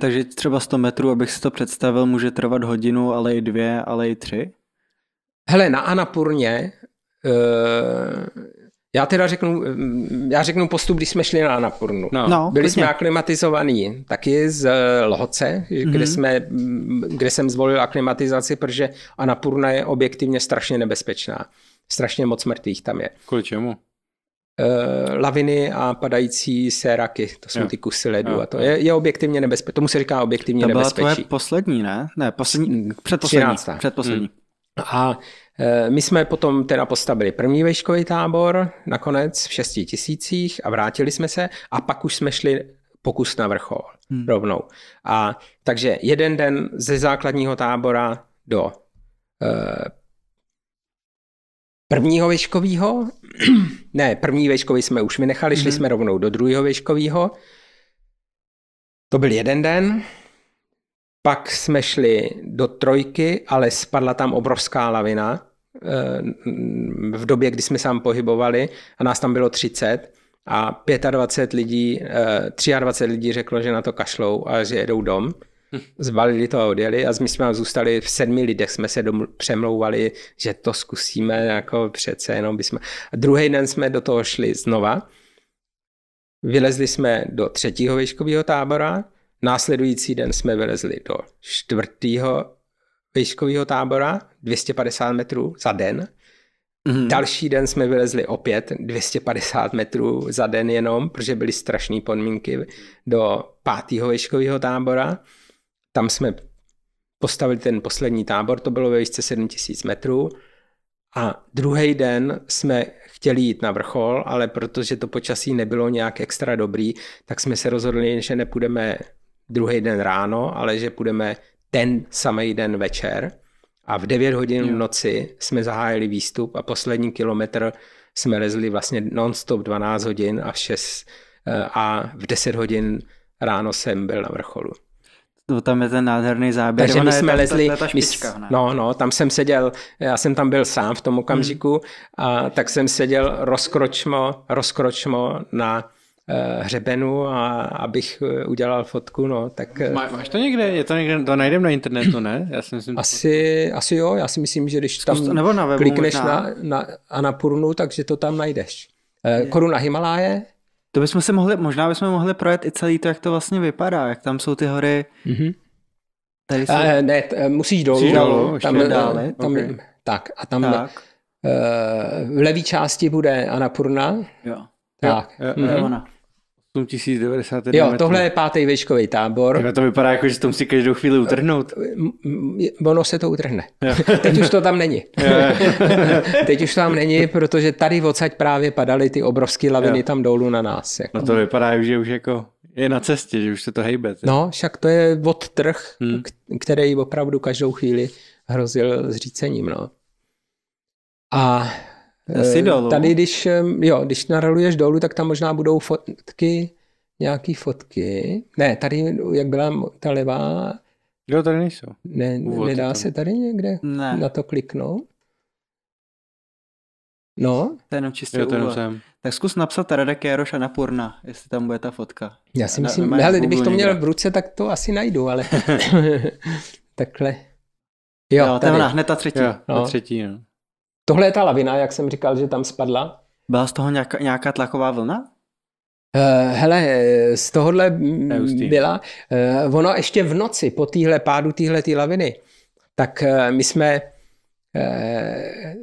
Takže třeba 100 metrů, abych si to představil, může trvat hodinu, ale i dvě, ale i tři? Hele, na Annapurně, já řeknu postup, když jsme šli na Annapurnu. No, byli jsme aklimatizovaní taky z Lhocé, kde jsem zvolil aklimatizaci, protože Annapurna je objektivně strašně nebezpečná. Strašně moc mrtvých tam je. Kvůli čemu? Laviny a padající séraky, to jsou ty kusy ledu a to je objektivně nebezpečné. Tomu se říká objektivně nebezpečí. To byla tvoje poslední, ne? Ne, předposlední. A my jsme potom teda postavili první vejškový tábor, nakonec v 6000 a vrátili jsme se a pak už jsme šli pokus na vrchol rovnou. A takže jeden den ze základního tábora do prvního vejškovýho, první vejškový jsme už vynechali, šli jsme rovnou do druhého vejškovýho. To byl jeden den. Pak jsme šli do trojky, ale spadla tam obrovská lavina v době, kdy jsme se tam pohybovali a nás tam bylo 30 a 23 lidí řeklo, že na to kašlou a že jedou dom. Zbalili to a odjeli a my jsme tam zůstali v 7 lidech, jsme se přemlouvali, že to zkusíme, jako přece jenom bychom. A druhý den jsme do toho šli znova, vylezli jsme do třetího výškového tábora, následující den jsme vylezli do čtvrtého výškového tábora, 250 metrů za den. Další den jsme vylezli opět 250 metrů za den jenom, protože byly strašné podmínky, do pátého výškového tábora. Tam jsme postavili ten poslední tábor, to bylo ve výšce 7000 metrů. A druhý den jsme chtěli jít na vrchol, ale protože to počasí nebylo nějak extra dobrý, tak jsme se rozhodli, že nepůjdeme druhý den ráno, ale že půjdeme ten samý den večer. A v 9 hodin v noci jsme zahájili výstup a poslední kilometr jsme lezli vlastně non-stop 12 hodin a v 10 hodin ráno jsem byl na vrcholu. To tam je ten nádherný záběr. Takže my jsme lezli, tam jsem seděl, já jsem tam byl sám v tom okamžiku, a tak jsem seděl rozkročmo na hřebenu, a abych udělal fotku, tak... Máš to někde? Je to někde, to najdeme na internetu, ne? Já si myslím, asi jo, já si myslím, že když tam nebo na webu klikneš na Annapurnu, takže to tam najdeš. Koruna Himaláje. To bychom se možná bychom mohli projet i celý to, jak to vlastně vypadá, jak tam jsou ty hory. Tady jsou... musíš dolů. Tam. V levé části bude Annapurna. Jo. Tak. 8091 metrů. Jo, tohle je pátý výškový tábor. To vypadá jako, že to musí každou chvíli utrhnout. Ono se to utrhne. Teď už to tam není. Teď už tam není, protože tady odsaď právě padaly ty obrovské laviny tam dolů na nás. Jako. No to vypadá, že už jako je na cestě, že už se to hejbe. No, však to je odtrh, který opravdu každou chvíli hrozil zřícením. No. A tady, když naroluješ dolů, tak tam možná budou nějaký fotky. Ne, tady, jak byla ta levá... Jo, tady nejsou. Ne, nedá se tady někde na to kliknout? No. To je jenom čistě úvod. Tak zkus napsat Radek Jaroš a Annapurna, jestli tam bude ta fotka. Já si myslím, kdybych to měl v ruce, tak to asi najdu, ale takhle. Jo, tady. Hned ta třetí. Jo. Tohle je ta lavina, jak jsem říkal, že tam spadla. Byla z toho nějaká tlaková vlna? Hele, z tohohle byla. Ono ještě v noci, po pádu téhle laviny, tak my jsme...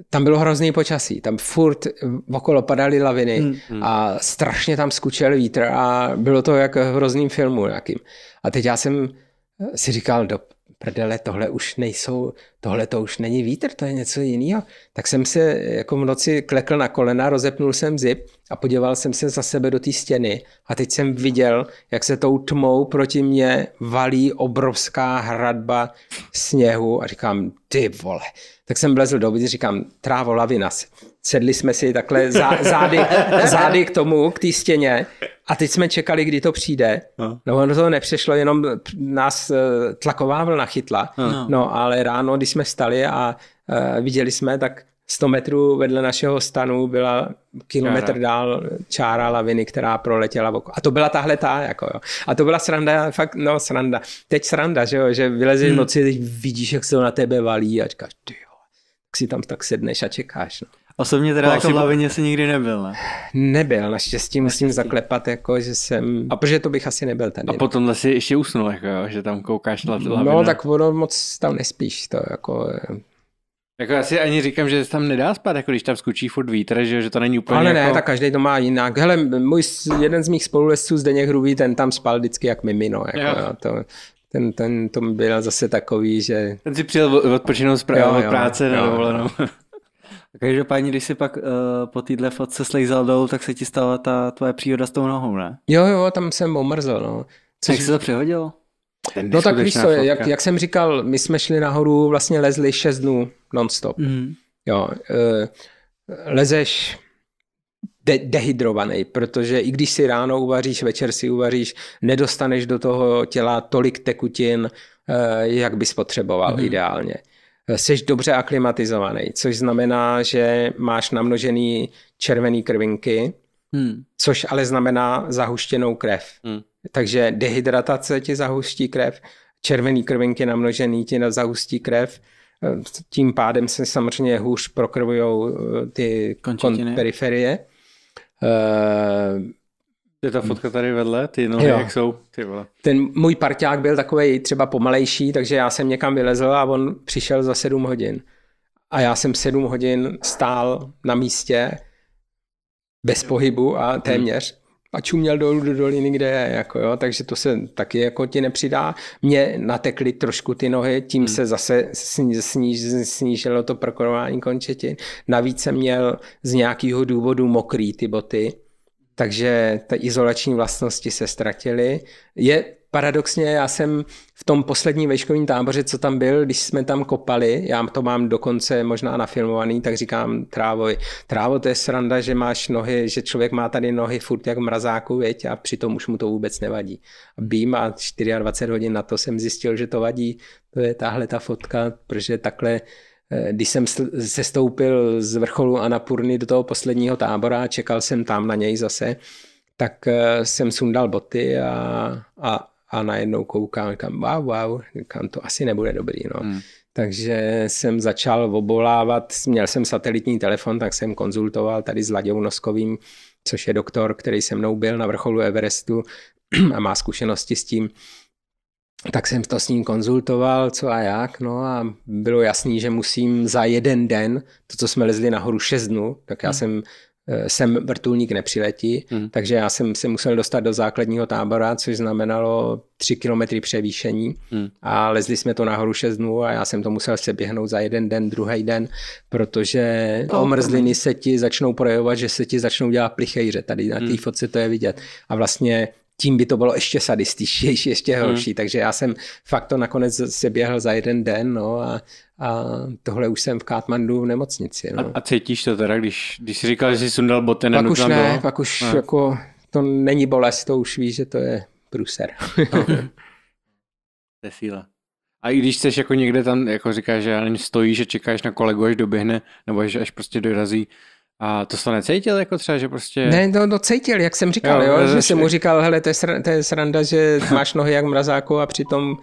tam bylo hrozný počasí, tam furt okolo padaly laviny a strašně tam skučel vítr a bylo to jak v hrozným filmu nějakým. A teď já jsem si říkal, prdele, tohle to už není vítr, to je něco jiného. Tak jsem se jako v noci klekl na kolena, rozepnul jsem zip a podíval jsem se za sebe do té stěny a teď jsem viděl, jak se tou tmou proti mně valí obrovská hradba sněhu a říkám, ty vole. Tak jsem vlezl do vody, říkám, trávo, lavina. Sedli jsme si takhle zády k tomu, k té stěně a teď jsme čekali, kdy to přijde. No ono to nepřešlo, jenom nás tlaková vlna chytla. No ale ráno, když jsme vstali a viděli jsme, tak 100 metrů vedle našeho stanu byla kilometr dál čára laviny, která proletěla okolo. A to byla tahle jako jo. A to byla sranda, fakt, no sranda. Teď sranda, že jo, že vylezeš v noci, teď vidíš, jak se to na tebe valí a říkáš, ty jo, tak si tam tak sedneš a čekáš, no. Osobně teda jako v lavině si nikdy nebyl, ne? Nebyl, naštěstí musím zaklepat, jako, že jsem... A protože to bych asi nebyl tady. A potom si ještě usnul, jako, že tam koukáš na lavinu. No, tak ono moc tam nespíš, to jako... Jako já si ani říkám, že se tam nedá spát, jako když tam skučí furt vítr, že to není úplně... Ale ne, jako... tak každý to má jinak. Hele, můj, jeden z mých spolulezců, Zdeněk Hrubý, ten tam spal vždycky jak mimino, jako jo. To... Ten to byl zase takový, že... Ten si přijel odpočinout z práce nedovolenou. Každopádně, když si pak po téhle fotce slejzal dolů, tak se ti stala ta tvoje příhoda s tou nohou, ne? Jo, tam jsem omrzl, no. Což... Jak se to přehodilo? No tak víš co, jak jsem říkal, my jsme šli nahoru, vlastně lezli 6 dnů non-stop. Jo, lezeš dehydrovaný, protože i když si ráno uvaříš, večer si uvaříš, nedostaneš do toho těla tolik tekutin, jak bys potřeboval ideálně. Seš dobře aklimatizovaný, což znamená, že máš namnožený červený krvinky, což ale znamená zahuštěnou krev. Takže dehydratace ti zahuští krev, červený krvinky namnožený ti zahustí krev, tím pádem se samozřejmě hůř prokrvujou ty periferie. Je ta fotka tady vedle, ty nohy, jak jsou? Ty vole. Ten můj parťák byl takovej třeba pomalejší, takže já jsem někam vylezl a on přišel za 7 hodin. A já jsem 7 hodin stál na místě, bez pohybu a téměř. A čuměl dolů do doliny, kde je, jako jo, takže to se taky jako ti nepřidá. Mě natekly trošku ty nohy, tím se zase snížilo to prokrvování končetin. Navíc jsem měl z nějakého důvodu mokrý ty boty, takže ty izolační vlastnosti se ztratily. Je paradoxně, já jsem v tom posledním vejškovém táboře, co tam byl, když jsme tam kopali, já to mám dokonce možná nafilmovaný, tak říkám Trávovi, Trávo, to je sranda, že máš nohy, že člověk má tady nohy furt jak mrazáku, věď, a přitom už mu to vůbec nevadí. A bím a 24 hodin na to jsem zjistil, že to vadí. To je tahle ta fotka, protože takhle, když jsem sestoupil z vrcholu Annapurny do toho posledního tábora, čekal jsem tam na něj zase, tak jsem sundal boty a najednou koukám, říkám wow, říkám, to asi nebude dobrý. No. Takže jsem začal obolávat, měl jsem satelitní telefon, tak jsem konzultoval tady s Laděvnoskovým, což je doktor, který se mnou byl na vrcholu Everestu a má zkušenosti s tím. Tak jsem to s ním konzultoval, co a jak, no a bylo jasný, že musím za jeden den, to, co jsme lezli nahoru 6 dnů, tak já jsem sem vrtulník nepřiletí, takže já jsem se musel dostat do základního tábora, což znamenalo 3 kilometry převýšení a lezli jsme to nahoru 6 dnů a já jsem to musel seběhnout za jeden den, druhý den, protože omrzliny se ti začnou projevovat, že se ti začnou dělat plichejře, tady na té fotce to je vidět a vlastně tím by to bylo ještě sadističtější, ještě horší. Takže já jsem fakt to nakonec se běhl za jeden den, no a tohle už jsem v Katmandu v nemocnici. No. A cítíš to teda, když jsi říkal, že jsi sundal boty? Pak už ne, pak už jako to není bolest, to už víš, že to je průser. To je síla. A i když jsi jako někde tam, jako říkáš, že stojíš a čekáš na kolegu, až doběhne, nebo až prostě dorazí, a to jsi to necítil jako třeba, že prostě... Ne, to cítil, jak jsem říkal, jo, že jsem mu říkal, hele, to je sranda, že máš nohy jak mrazáku a přitom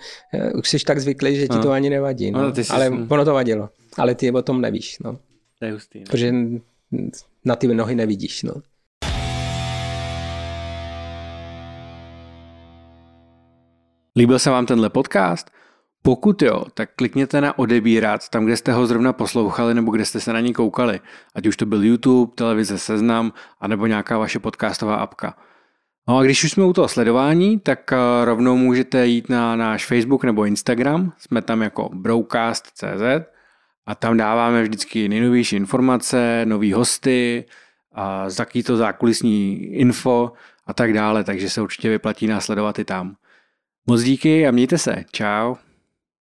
už jsi tak zvyklý, že ti to ani nevadí. No. Ale ono to vadilo, ale ty o tom nevíš, no. To je hustý. Ne? Protože na ty nohy nevidíš, no. Líbil se vám tenhle podcast? Pokud jo, tak klikněte na odebírat tam, kde jste ho zrovna poslouchali nebo kde jste se na něj koukali. Ať už to byl YouTube, televize Seznam, anebo nějaká vaše podcastová apka. No a když už jsme u toho sledování, tak rovnou můžete jít na náš Facebook nebo Instagram. Jsme tam jako brocast.cz a tam dáváme vždycky nejnovější informace, nový hosty, to zákulisní info a tak dále. Takže se určitě vyplatí nás sledovat i tam. Moc díky a mějte se. Čau.